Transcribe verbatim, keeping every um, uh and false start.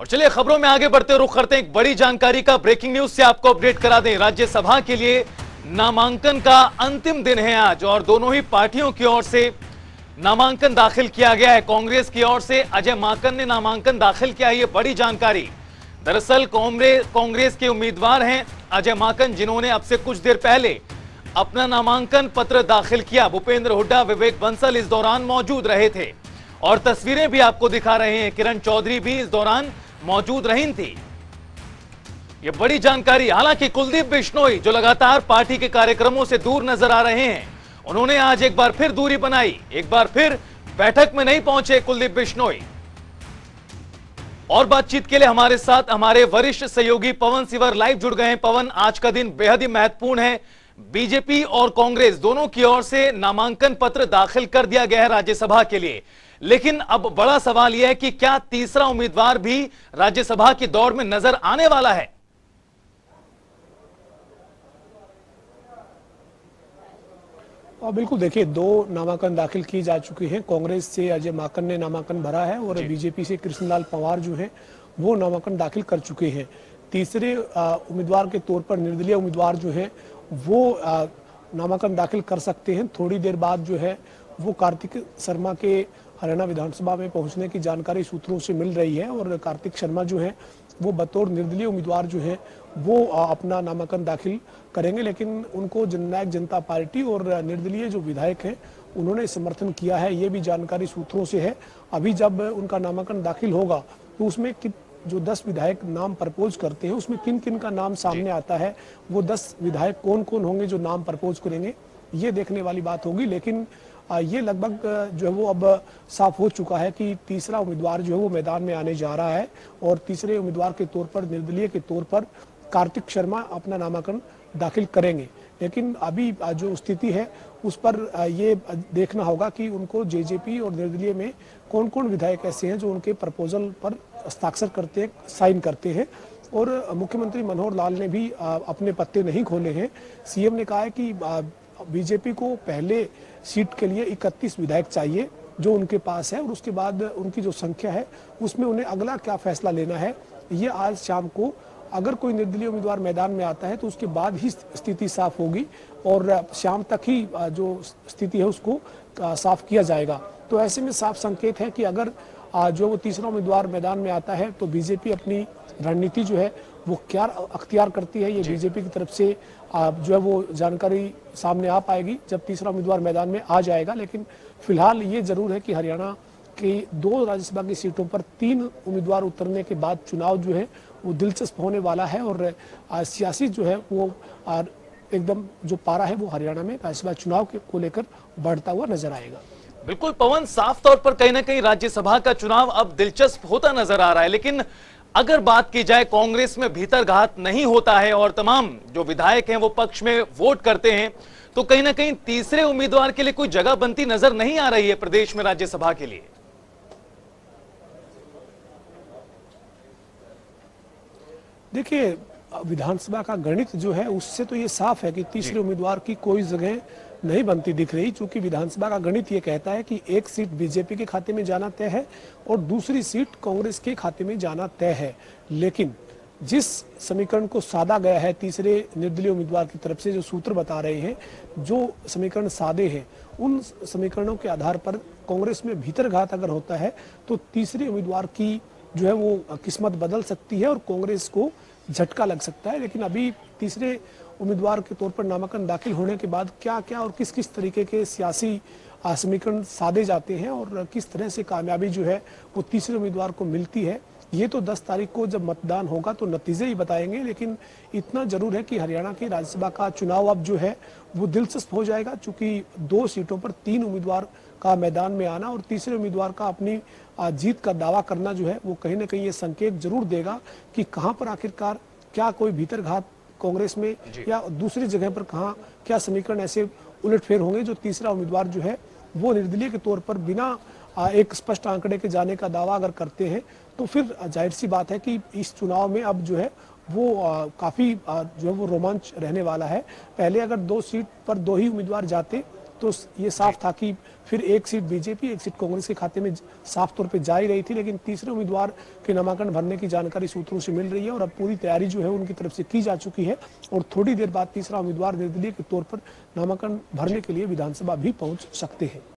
और चलिए खबरों में आगे बढ़ते रुख करते हैं एक बड़ी जानकारी का। ब्रेकिंग न्यूज से आपको अपडेट करा दें, राज्यसभा के लिए नामांकन का अंतिम दिन है आज और दोनों ही पार्टियों की ओर से नामांकन दाखिल किया गया है। कांग्रेस की ओर से अजय माकन ने नामांकन दाखिल किया है, ये बड़ी जानकारी। दरअसल कांग्रेस के उम्मीदवार हैं अजय माकन, जिन्होंने अब से कुछ देर पहले अपना नामांकन पत्र दाखिल किया। भूपेंद्र हुड्डा, विवेक बंसल इस दौरान मौजूद रहे थे और तस्वीरें भी आपको दिखा रहे हैं, किरण चौधरी भी इस दौरान मौजूद रही थी। ये बड़ी जानकारी। हालांकि कुलदीप बिश्नोई जो लगातार पार्टी के कार्यक्रमों से दूर नजर आ रहे हैं, उन्होंने आज एक बार फिर दूरी बनाई, एक बार फिर बैठक में नहीं पहुंचे कुलदीप बिश्नोई। और बातचीत के लिए हमारे साथ हमारे वरिष्ठ सहयोगी पवन सिवर लाइव जुड़ गए हैं। पवन, आज का दिन बेहद ही महत्वपूर्ण है। बीजेपी और कांग्रेस दोनों की ओर से नामांकन पत्र दाखिल कर दिया गया है राज्यसभा के लिए, लेकिन अब बड़ा सवाल यह है कि क्या तीसरा उम्मीदवार भी राज्यसभा की दौड़ में नजर आने वाला है? और बिल्कुल देखिए, दो नामांकन दाखिल की जा चुकी है। कांग्रेस से अजय माकन ने नामांकन भरा है और बीजेपी से कृष्णलाल पवार जो है वो नामांकन दाखिल कर चुके हैं। तीसरे उम्मीदवार के तौर पर निर्दलीय उम्मीदवार जो है वो नामांकन दाखिल कर सकते हैं। थोड़ी देर बाद जो है वो कार्तिक शर्मा के हरियाणा विधानसभा में पहुंचने की जानकारी सूत्रों से मिल रही है और कार्तिक शर्मा जो है वो बतौर निर्दलीय उम्मीदवार जो है वो अपना नामांकन दाखिल करेंगे, लेकिन उनको जननायक जनता पार्टी और निर्दलीय जो विधायक हैं उन्होंने समर्थन किया है, ये भी जानकारी सूत्रों से है। अभी जब उनका नामांकन दाखिल होगा तो उसमें कि जो दस विधायक नाम प्रपोज करते हैं उसमें किन किन का नाम सामने आता है, वो दस विधायक कौन कौन होंगे जो नाम प्रपोज करेंगे, ये देखने वाली बात होगी। लेकिन ये लगभग जो है वो अब साफ हो चुका है कि तीसरा उम्मीदवार जो है वो मैदान में आने जा रहा है और तीसरे उम्मीदवार के तौर पर निर्दलीय के तौर पर कार्तिक शर्मा अपना नामांकन दाखिल करेंगे। लेकिन अभी जो स्थिति है उस पर ये देखना होगा कि उनको जेजेपी और निर्दलीय में कौन कौन विधायक ऐसे हैं जो उनके प्रपोजल पर हस्ताक्षर करते हैं, साइन करते हैं। और मुख्यमंत्री मनोहर लाल ने भी अपने पत्ते नहीं खोले हैं। सीएम ने कहा है कि बीजेपी को पहले सीट के लिए इकतीस विधायक चाहिए जो उनके पास है और उसके बाद उनकी जो संख्या है उसमें उन्हें अगला क्या फैसला लेना है, ये आज शाम को अगर कोई निर्दलीय उम्मीदवार मैदान में आता है तो उसके बाद ही स्थिति साफ होगी और शाम तक ही जो स्थिति है उसको साफ किया जाएगा। तो ऐसे में साफ संकेत है कि अगर जो वो तीसरा उम्मीदवार मैदान में आता है तो बीजेपी अपनी रणनीति जो है वो क्या अख्तियार करती है, ये बीजेपी की तरफ से जो है वो जानकारी सामने आ पाएगी जब तीसरा उम्मीदवार मैदान में आ जाएगा। लेकिन फिलहाल ये जरूर है कि हरियाणा की दो राज्यसभा की सीटों पर तीन उम्मीदवार उतरने के बाद चुनाव जो है वो दिलचस्प होने वाला है और सियासी जो है वो एकदम जो पारा है वो हरियाणा में राज्यसभा चुनाव को लेकर बढ़ता हुआ नजर आएगा। बिल्कुल पवन, साफ तौर पर कहीं ना कहीं राज्यसभा का चुनाव अब दिलचस्प होता नजर आ रहा है। लेकिन अगर बात की जाए, कांग्रेस में भीतरघात नहीं होता है और तमाम जो विधायक हैं वो पक्ष में वोट करते हैं, तो कहीं ना कहीं तीसरे उम्मीदवार के लिए कोई जगह बनती नजर नहीं आ रही है प्रदेश में राज्यसभा के लिए। देखिए, विधानसभा का गणित जो है उससे तो ये साफ है कि तीसरे उम्मीदवार की कोई जगह नहीं बनती दिख रही, क्योंकि विधानसभा का गणित ये कहता है कि एक सीट बीजेपी के खाते में जाना तय है और दूसरी सीट कांग्रेस के खाते में जाना तय है। लेकिन जिस समीकरण को साधा गया है तीसरे निर्दलीय उम्मीदवार की तरफ से, जो सूत्र बता रहे हैं जो समीकरण साधे हैं, उन समीकरणों के आधार पर कांग्रेस में भीतरघात अगर होता है तो तीसरे उम्मीदवार की जो है वो किस्मत बदल सकती है और कांग्रेस को झटका लग सकता है। लेकिन अभी तीसरे उम्मीदवार के तौर पर नामांकन दाखिल होने के बाद क्या क्या और किस किस तरीके के सियासी समीकरण साधे जाते हैं और किस तरह से कामयाबी जो है वो तीसरे उम्मीदवार को मिलती है, ये तो दस तारीख को जब मतदान होगा तो नतीजे ही बताएंगे। लेकिन इतना जरूर है कि हरियाणा के राज्यसभा का चुनाव अब जो है वो दिलचस्प हो जाएगा, चूँकि दो सीटों पर तीन उम्मीदवार का मैदान में आना और तीसरे उम्मीदवार का अपनी जीत का दावा करना जो है वो कहीं ना कहीं ये संकेत जरूर देगा कि कहाँ पर आखिरकार क्या कोई भीतरघात कांग्रेस में या दूसरी जगह पर कहाँ क्या समीकरण ऐसे उलटफेर होंगे जो तीसरा उम्मीदवार जो है वो निर्दलीय के तौर पर बिना एक स्पष्ट आंकड़े के जाने का दावा अगर करते हैं तो फिर जाहिर सी बात है कि इस चुनाव में अब जो है वो काफ़ी जो है वो रोमांच रहने वाला है। पहले अगर दो सीट पर दो ही उम्मीदवार जाते तो ये साफ था कि फिर एक सीट बीजेपी एक सीट कांग्रेस के खाते में साफ तौर पे जा ही रही थी, लेकिन तीसरे उम्मीदवार के नामांकन भरने की जानकारी सूत्रों से मिल रही है और अब पूरी तैयारी जो है उनकी तरफ से की जा चुकी है और थोड़ी देर बाद तीसरा उम्मीदवार निर्दलीय के तौर पर नामांकन भरने के लिए विधानसभा भी पहुंच सकते हैं।